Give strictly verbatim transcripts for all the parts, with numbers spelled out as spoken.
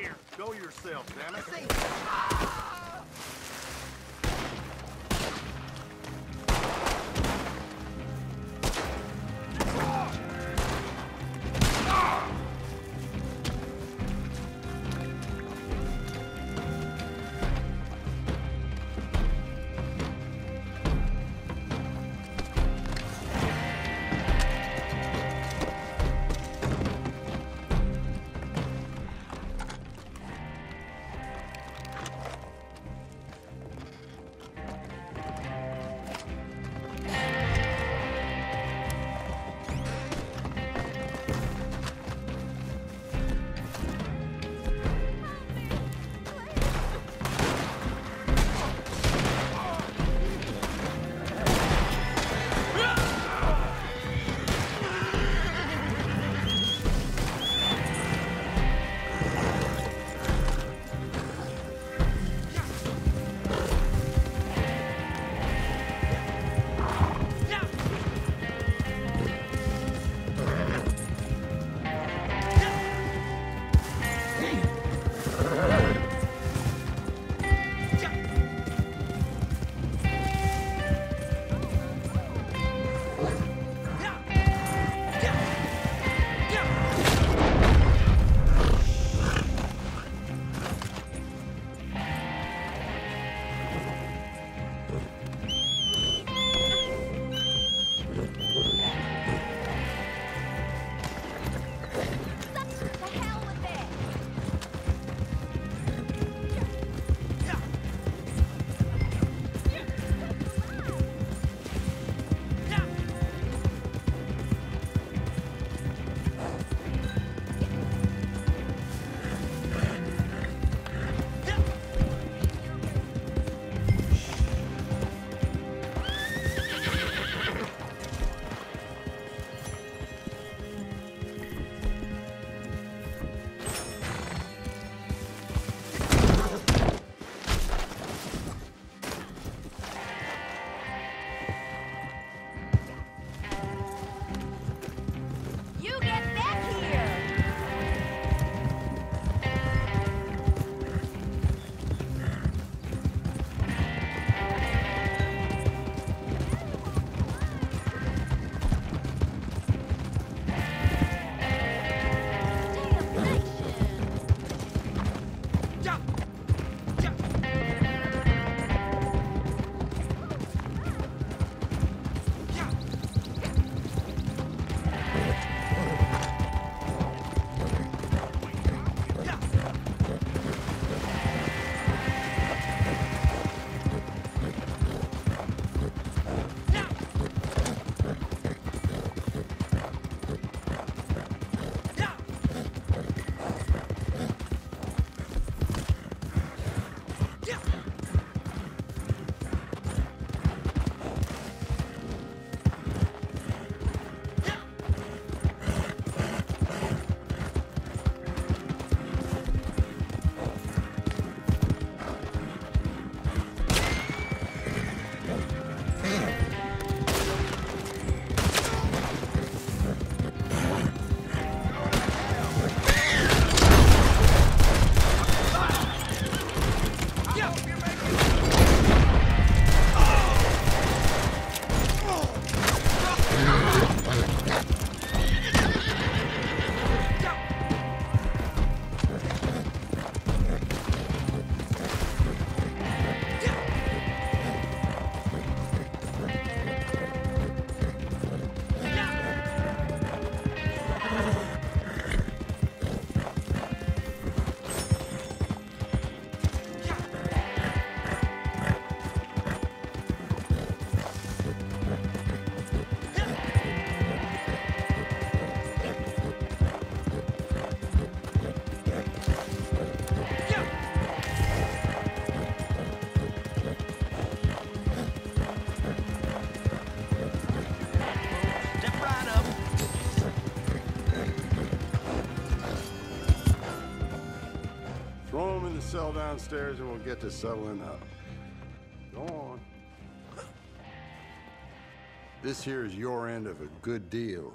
here. Go yourself, damn it. Ah! Cell downstairs and we'll get to settling up. Go on. This here is your end of a good deal.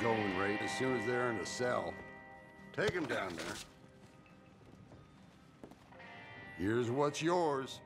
Going rate as soon as they're in a cell. Take them down there. Here's what's yours.